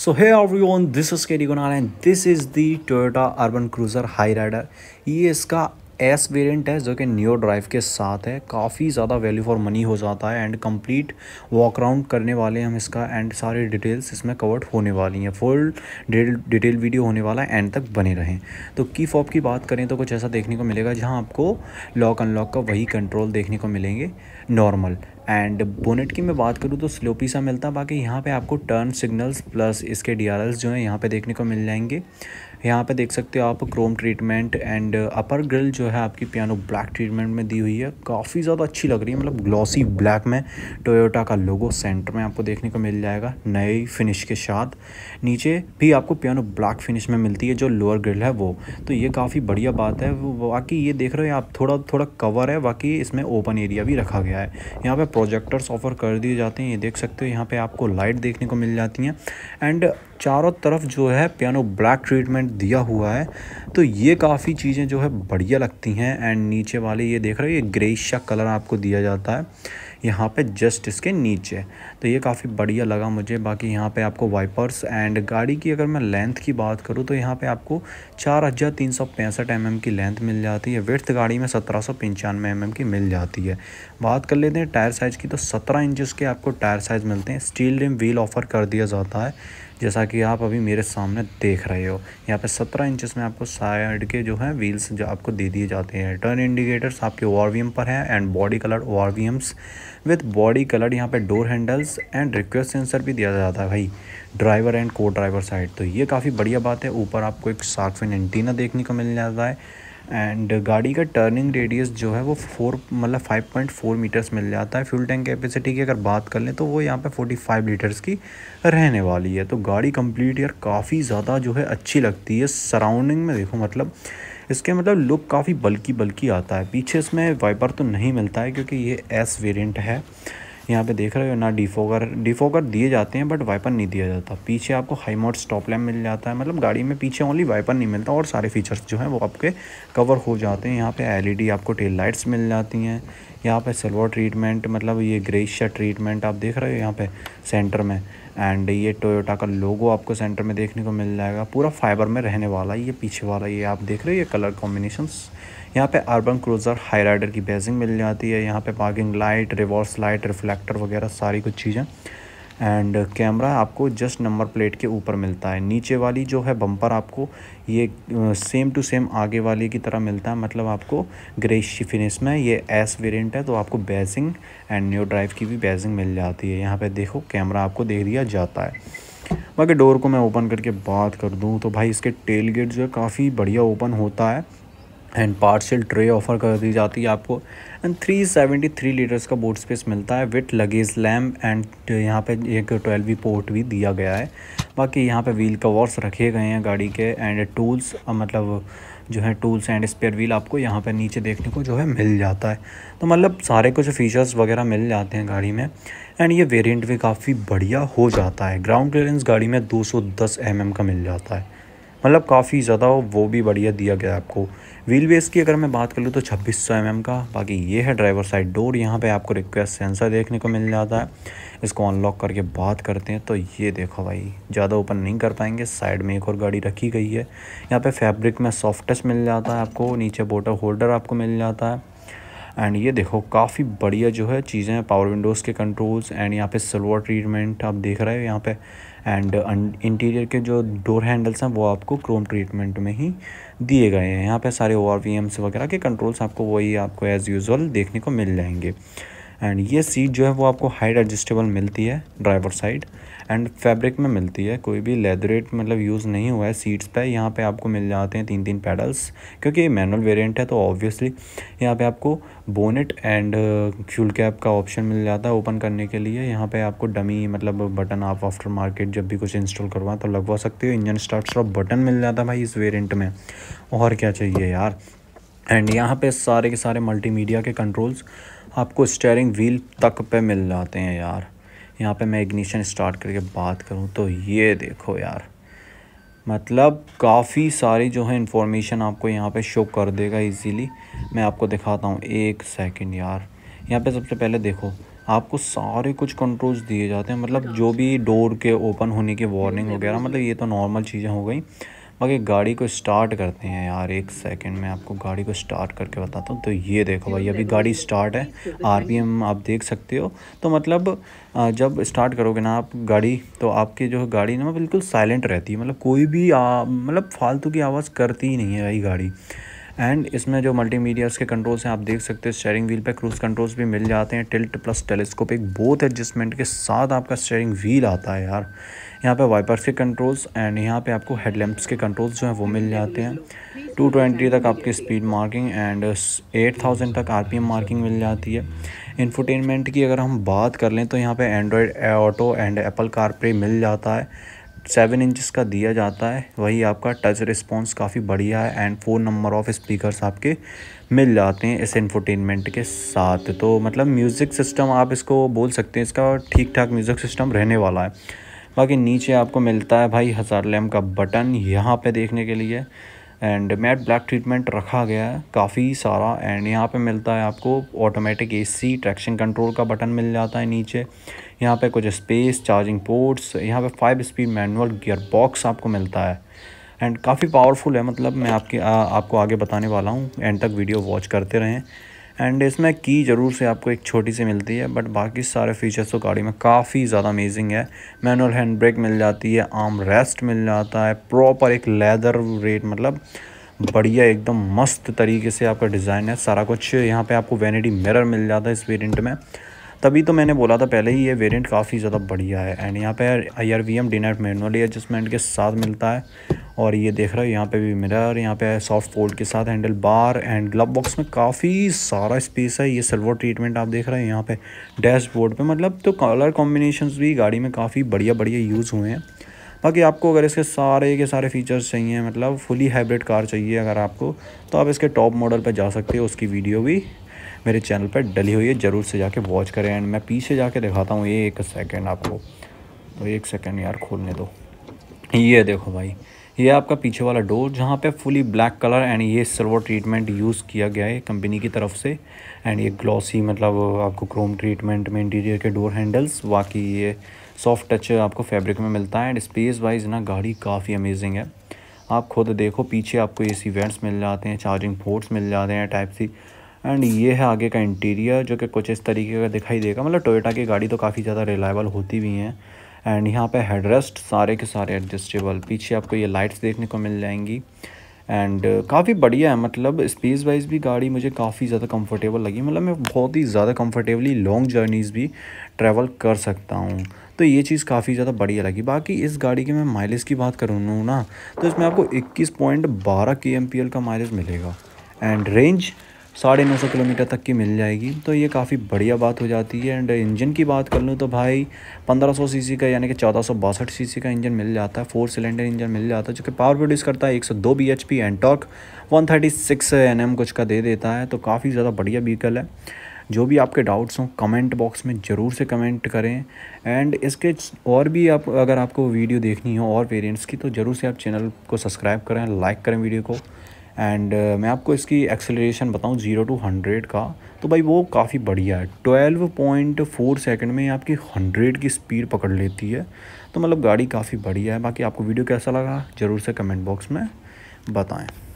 So hey everyone, this is KD Gunal and this is the Toyota Urban Cruiser Hyryder। ये इसका S variant है जो कि Neo Drive के साथ है। काफ़ी ज़्यादा वैल्यू फॉर मनी हो जाता है एंड कंप्लीट वॉक राउंड करने वाले हैं हम इसका एंड सारी डिटेल्स इसमें कवर्ड होने वाली हैं। फुल डिटेल वीडियो होने वाला है, एंड तक बने रहें। तो की फॉब की बात करें तो कुछ ऐसा देखने को मिलेगा जहां आपको लॉक अनलॉक का वही कंट्रोल देखने को मिलेंगे नॉर्मल। एंड बोनेट की मैं बात करूँ तो स्लोपी सा मिलता है। बाकी यहाँ पे आपको टर्न सिग्नल्स प्लस इसके DRLs जो हैं यहाँ पे देखने को मिल जाएंगे। यहाँ पे देख सकते हो आप chrome treatment and upper grill जो है आपकी पियानो ब्लैक ट्रीटमेंट में दी हुई है। काफ़ी ज़्यादा अच्छी लग रही है, मतलब ग्लॉसी ब्लैक में टोयोटा का लोगो सेंटर में आपको देखने को मिल जाएगा नई फिनिश के साथ। नीचे भी आपको पियानो ब्लैक फिनिश में मिलती है जो लोअर ग्रिल है वो, तो ये काफ़ी बढ़िया बात है। बाकी ये देख रहे हो आप थोड़ा कवर है, बाकी इसमें ओपन एरिया भी रखा गया है। यहाँ पर प्रोजेक्टर्स ऑफर कर दिए जाते हैं, ये देख सकते हो। यहाँ पे आपको लाइट देखने को मिल जाती हैं एंड चारों तरफ जो है पियानो ब्लैक ट्रीटमेंट दिया हुआ है। तो ये काफ़ी चीज़ें जो है बढ़िया लगती हैं। एंड नीचे वाले ये देख रहे हो ये ग्रेइश कलर आपको दिया जाता है यहाँ पे जस्ट इसके नीचे, तो ये काफ़ी बढ़िया लगा मुझे। बाकी यहाँ पे आपको वाइपर्स एंड गाड़ी की अगर मैं लेंथ की बात करूँ तो यहाँ पे आपको 4365 mm की लेंथ मिल जाती है। विड्थ गाड़ी में 1795 mm की मिल जाती है। बात कर लेते हैं टायर साइज़ की तो 17 इंच के आपको टायर साइज़ मिलते हैं। स्टील रिम व्हील ऑफ़र कर दिया जाता है जैसा कि आप अभी मेरे सामने देख रहे हो। यहाँ पे 17 इंच में आपको साइड के जो है व्हील्स जो आपको दे दिए जाते हैं। टर्न इंडिकेटर्स आपके ORVM पर हैं and body colour ORVMs with body colour. यहाँ पे door handles and request sensor भी दिया जाता है भाई ड्राइवर एंड को ड्राइवर साइड, तो ये काफ़ी बढ़िया बात है। ऊपर आपको एक शार्क फिन एंटीना देखने को मिल जाता है एंड गाड़ी का टर्निंग रेडियस जो है वो 5.4 मीटर्स मिल जाता है। फ्यूल टैंक कैपेसिटी की अगर बात कर लें तो वो यहाँ पे 45 लीटर्स की रहने वाली है। तो गाड़ी कंप्लीट यार काफ़ी ज़्यादा जो है अच्छी लगती है। सराउंडिंग में देखो, मतलब इसके मतलब लुक काफ़ी बल्कि आता है। पीछे इसमें वाइपर तो नहीं मिलता है क्योंकि ये S वेरिएंट है। यहाँ पे देख रहे हो ना डिफोगर दिए जाते हैं बट वाइपर नहीं दिया जाता। पीछे आपको हाई मोड स्टॉप लैम्प मिल जाता है, मतलब गाड़ी में पीछे ओनली वाइपर नहीं मिलता और सारे फीचर्स जो हैं वो आपके कवर हो जाते हैं। यहाँ पे LED आपको टेल लाइट्स मिल जाती हैं। यहाँ पे सिल्वर ट्रीटमेंट, मतलब ये ग्रेइश ट्रीटमेंट आप देख रहे हो यहाँ पे सेंटर में एंड ये टोयोटा का लोगो आपको सेंटर में देखने को मिल जाएगा। पूरा फाइबर में रहने वाला ये पीछे वाला, ये आप देख रहे हो ये कलर कॉम्बिनेशंस। यहाँ पे अर्बन क्रूजर हाइराइडर की बेजिंग मिल जाती है। यहाँ पे parking light, reverse light, reflector वगैरह सारी कुछ चीज़ें। एंड कैमरा आपको जस्ट नंबर प्लेट के ऊपर मिलता है। नीचे वाली जो है बम्पर आपको ये सेम टू सेम आगे वाली की तरह मिलता है, मतलब आपको ग्रेसी फिनिश में। ये S वेरिएंट है तो आपको बेजिंग एंड न्यू ड्राइव की भी बेजिंग मिल जाती है। यहाँ पे देखो कैमरा आपको दे दिया जाता है। बाकी डोर को मैं ओपन करके बात कर दूँ तो भाई इसके टेल गेट जो है काफ़ी बढ़िया ओपन होता है एंड पार्शियल ट्रे ऑफर कर दी जाती है आपको एंड 373 लीटर्स का बूट स्पेस मिलता है विथ लगेज लैम्प एंड यहाँ पे एक 12V पोर्ट भी दिया गया है। बाकी यहाँ पे व्हील कवर्स रखे गए हैं गाड़ी के एंड टूल्स, मतलब जो है टूल्स एंड स्पेयर व्हील आपको यहाँ पे नीचे देखने को जो है मिल जाता है। तो मतलब सारे कुछ फीचर्स वगैरह मिल जाते हैं गाड़ी में एंड ये वेरिएंट भी काफ़ी बढ़िया हो जाता है। ग्राउंड क्लियरेंस गाड़ी में 210 mm का मिल जाता है, मतलब काफ़ी ज़्यादा वो भी बढ़िया दिया गया आपको। व्हील बेस की अगर मैं बात कर लूँ तो 2600 mm का। बाकी ये है ड्राइवर साइड डोर। यहाँ पे आपको रिक्वेस्ट सेंसर देखने को मिल जाता है। इसको अनलॉक करके बात करते हैं तो ये देखो भाई ज़्यादा ओपन नहीं कर पाएंगे। साइड में एक और गाड़ी रखी गई है। यहाँ पे फैब्रिक में सॉफ्ट टच मिल जाता है आपको। नीचे बोतल होल्डर आपको मिल जाता है एंड ये देखो काफ़ी बढ़िया जो है चीज़ें हैं। पावर विंडोज़ के कंट्रोल्स एंड यहाँ पे सिल्वर ट्रीटमेंट आप देख रहे हो यहाँ पे एंड इंटीरियर के जो डोर हैंडल्स हैं वो आपको क्रोम ट्रीटमेंट में ही दिए गए हैं। यहाँ पे सारे ORVMs वगैरह के कंट्रोल्स आपको वही आपको एज़ यूजुअल देखने को मिल जाएंगे एंड ये सीट जो है वो आपको हाइट एडजस्टेबल मिलती है ड्राइवर साइड एंड फैब्रिक में मिलती है। कोई भी लेदरेट मतलब यूज़ नहीं हुआ है सीट्स पे। यहाँ पे आपको मिल जाते हैं 3-3 पैडल्स क्योंकि ये मैनुअल वेरिएंट है तो ऑब्वियसली यहाँ पे आपको बोनेट एंड फ्यूल कैप का ऑप्शन मिल जाता है ओपन करने के लिए। यहाँ पे आपको डमी मतलब बटन आप आफ्टर मार्केट जब भी कुछ इंस्टॉल करवाएं तो लगवा सकते हो। इंजन स्टार्ट स्टॉप बटन मिल जाता है भाई इस वेरिएंट में, और क्या चाहिए यार। एंड यहाँ पे सारे के सारे मल्टीमीडिया के कंट्रोल्स आपको स्टीयरिंग व्हील तक पे मिल जाते हैं यार। यहाँ पे मैं इग्निशन स्टार्ट करके बात करूँ तो ये देखो यार, मतलब काफ़ी सारी जो है इन्फॉर्मेशन आपको यहाँ पे शो कर देगा इजीली। मैं आपको दिखाता हूँ एक सेकंड यार। यहाँ पे सबसे पहले देखो आपको सारे कुछ कंट्रोल्स दिए जाते हैं। मतलब जो भी डोर के ओपन होने की वार्निंग वगैरह, मतलब ये तो नॉर्मल चीज़ें हो गई। बाकी गाड़ी को स्टार्ट करते हैं यार, एक सेकंड में आपको गाड़ी को स्टार्ट करके बताता हूँ। तो ये देखो भाई, अभी गाड़ी स्टार्ट है, आरपीएम आप देख सकते हो। तो मतलब जब स्टार्ट करोगे ना आप गाड़ी, तो आपकी जो गाड़ी ना बिल्कुल साइलेंट रहती है। मतलब कोई भी मतलब फालतू की आवाज़ करती ही नहीं है भाई गाड़ी। एंड इसमें जो मल्टीमीडियाज़ के कंट्रोल्स हैं आप देख सकते हो। स्टीयरिंग व्हील पे क्रूज़ कंट्रोल्स भी मिल जाते हैं। Tilt plus telescopic both adjustment के साथ आपका स्टीयरिंग व्हील आता है यार। यहाँ पे वाइपर्स के कंट्रोल्स एंड यहाँ पे आपको हेडलैम्प्स के कंट्रोल्स जो हैं वो मिल जाते हैं। 220 तक आपकी स्पीड मार्किंग एंड 8000 तक आरपीएम मार्किंग मिल जाती है। इंफोटेनमेंट की अगर हम बात कर लें तो यहाँ पर Android Auto and Apple CarPlay मिल जाता है। 7 इंचज़ का दिया जाता है, वही आपका टच रिस्पॉन्स काफ़ी बढ़िया है। एंड 4 नंबर ऑफ स्पीकर्स आपके मिल जाते हैं इस इंफोटेनमेंट के साथ। तो मतलब म्यूज़िक सिस्टम आप इसको बोल सकते हैं, इसका ठीक ठाक म्यूज़िक सिस्टम रहने वाला है। बाकी नीचे आपको मिलता है भाई हज़ार लैम्प का बटन यहाँ पे देखने के लिए। एंड मैट ब्लैक ट्रीटमेंट रखा गया है काफ़ी सारा। एंड यहाँ पे मिलता है आपको ऑटोमेटिक एसी ट्रैक्शन कंट्रोल का बटन मिल जाता है नीचे। यहाँ पे कुछ स्पेस, चार्जिंग पोर्ट्स, यहाँ पे 5 स्पीड मैनुअल गियर बॉक्स आपको मिलता है। एंड काफ़ी पावरफुल है, मतलब मैं आपको आगे बताने वाला हूँ, एंड तक वीडियो वॉच करते रहें। एंड इसमें की ज़रूर से आपको एक छोटी सी मिलती है, बट बाकी सारे फीचर्स तो गाड़ी में काफ़ी ज़्यादा अमेजिंग है। मैनुअल हैंड ब्रेक मिल जाती है, आर्म रेस्ट मिल जाता है, प्रॉपर एक लेदर रेट, मतलब बढ़िया एकदम मस्त तरीके से आपका डिज़ाइन है सारा कुछ। यहाँ पे आपको वैनिटी मिरर मिल जाता है इस वेरिएंट में, तभी तो मैंने बोला था पहले ही ये वेरिएंट काफ़ी ज़्यादा बढ़िया है। एंड यहाँ पे IRVM डिनाइट मैनुअली एडजस्टमेंट के साथ मिलता है। और ये देख रहे हो यहाँ पे भी मिरर, यहाँ पे सॉफ्ट फोल्ड के साथ handle bar and glove box में काफ़ी सारा स्पेस है। ये सिल्वर ट्रीटमेंट आप देख रहे हैं यहाँ पे डैशबोर्ड पे, मतलब तो कलर कॉम्बिनेशंस भी गाड़ी में काफ़ी बढ़िया बढ़िया यूज़ हुए हैं। बाकी आपको अगर इसके सारे के सारे फीचर्स चाहिए, मतलब फुली हाइब्रिड कार चाहिए अगर आपको, तो आप इसके टॉप मॉडल पर जा सकते हो। उसकी वीडियो भी मेरे चैनल पर डली हुई है, ज़रूर से जाके वॉच करें। एंड मैं पीछे जाके दिखाता हूँ, ये एक सेकेंड आपको, तो एक सेकेंड यार खोलने दो। ये देखो भाई, ये आपका पीछे वाला डोर जहाँ पे फुली ब्लैक कलर एंड ये सिल्वर ट्रीटमेंट यूज़ किया गया है कंपनी की तरफ से। एंड ये ग्लॉसी, मतलब आपको क्रोम ट्रीटमेंट में इंटीरियर के डोर हैंडल्स, बाकी ये सॉफ्ट टच आपको फैब्रिक में मिलता है। एंड स्पेस वाइज ना गाड़ी काफ़ी अमेजिंग है, आप खुद देखो। पीछे आपको एसी वेंट्स मिल जाते हैं, चार्जिंग पोर्ट्स मिल जाते हैं Type-C। एंड ये है आगे का इंटीरियर जो कि कुछ इस तरीके का दिखाई देगा। मतलब टोयोटा की गाड़ी तो काफ़ी ज़्यादा रिलायबल होती भी हैं। एंड यहाँ पे हेडरेस्ट सारे के सारे एडजस्टेबल, पीछे आपको ये लाइट्स देखने को मिल जाएंगी। एंड काफ़ी बढ़िया है, मतलब स्पेस वाइज भी गाड़ी मुझे काफ़ी ज़्यादा कंफर्टेबल लगी। मतलब मैं बहुत ही ज़्यादा कंफर्टेबली लॉन्ग जर्नीज़ भी ट्रैवल कर सकता हूँ, तो ये चीज़ काफ़ी ज़्यादा बढ़िया लगी। बाकी इस गाड़ी के मैं माइलेज की बात करूँ ना, तो इसमें आपको 21.12 kmpl का माइलेज मिलेगा। एंड रेंज 950 किलोमीटर तक की मिल जाएगी, तो ये काफ़ी बढ़िया बात हो जाती है। एंड इंजन की बात कर लूँ तो भाई 1500 cc का, यानी कि 1462 cc का इंजन मिल जाता है। 4 सिलेंडर इंजन मिल जाता है जो कि पावर प्रोड्यूस करता है 102 bhp एंड टॉर्क 136 Nm कुछ का दे देता है। तो काफ़ी ज़्यादा बढ़िया व्हीकल है। जो भी आपके डाउट्स हों कमेंट बॉक्स में ज़रूर से कमेंट करें। एंड इसके और भी आप अगर आपको वीडियो देखनी हो और वेरिएंट्स की, तो ज़रूर से आप चैनल को सब्सक्राइब करें, लाइक करें वीडियो को। एंड मैं आपको इसकी एक्सेलरेशन बताऊं 0 to 100 का, तो भाई वो काफ़ी बढ़िया है। 12.4 सेकंड में आपकी 100 की स्पीड पकड़ लेती है, तो मतलब गाड़ी काफ़ी बढ़िया है। बाकी आपको वीडियो कैसा लगा ज़रूर से कमेंट बॉक्स में बताएं।